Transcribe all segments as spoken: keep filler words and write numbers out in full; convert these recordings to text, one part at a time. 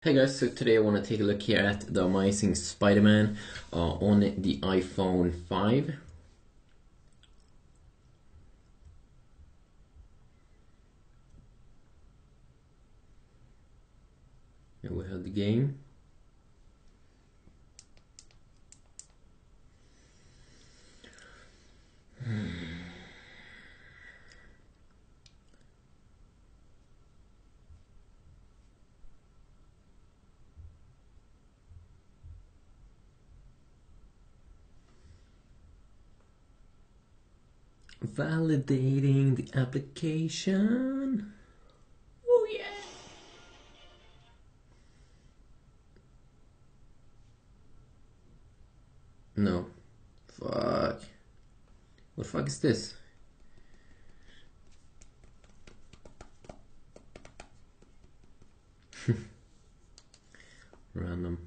Hey guys, so today I want to take a look here at the Amazing Spider-Man uh, on the iPhone five. And we have the game. Validating the application. Oh yeah. No. Fuck. What the fuck is this? Random.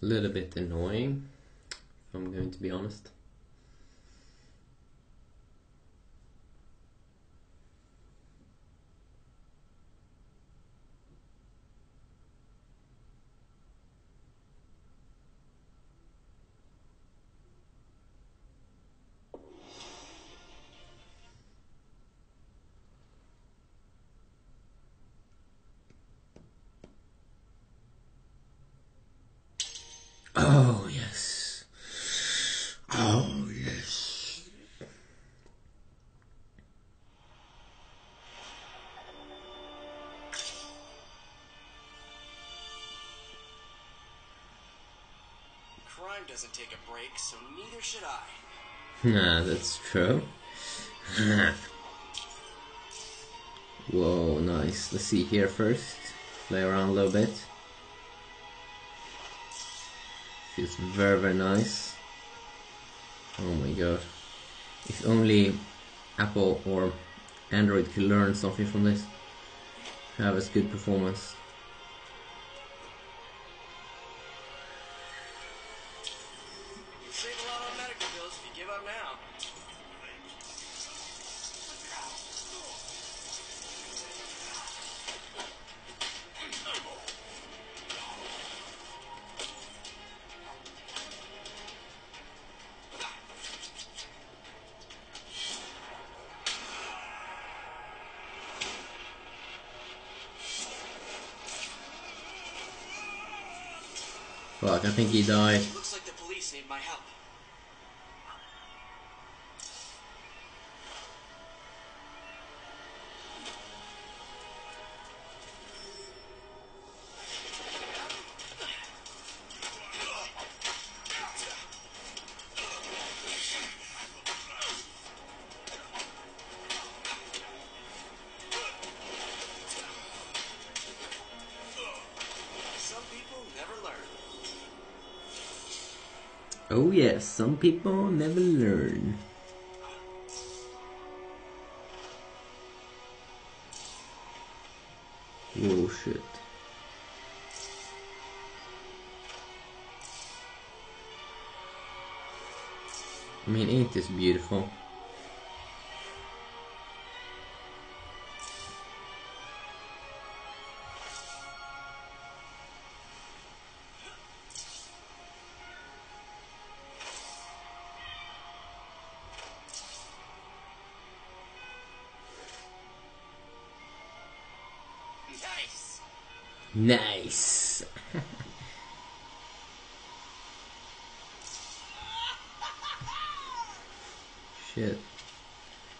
A little bit annoying, if I'm going to be honest. Oh yes, oh yes. Crime doesn't take a break, so neither should I. Nah, that's true. Whoa, nice. Let's see here first. Play around a little bit. It's very very nice. Oh my god. If only Apple or Android could learn something from this. Have as good performance. You save a lot on medical bills if you give up now. Fuck, I think he died. Looks like the police need my help. Some people never learn. Oh yes, some people never learn. Whoa, shit. I mean, ain't this beautiful? Nice. Nice. Shit.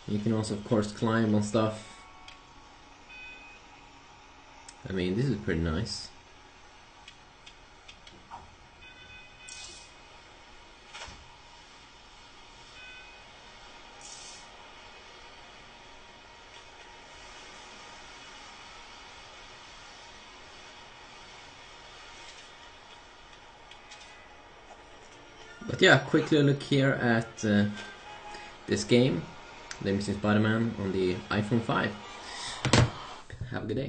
You can also, of course, climb on stuff. I mean, this is pretty nice. But yeah, quickly look here at uh, this game, The Amazing Spider-Man on the iPhone five. Have a good day.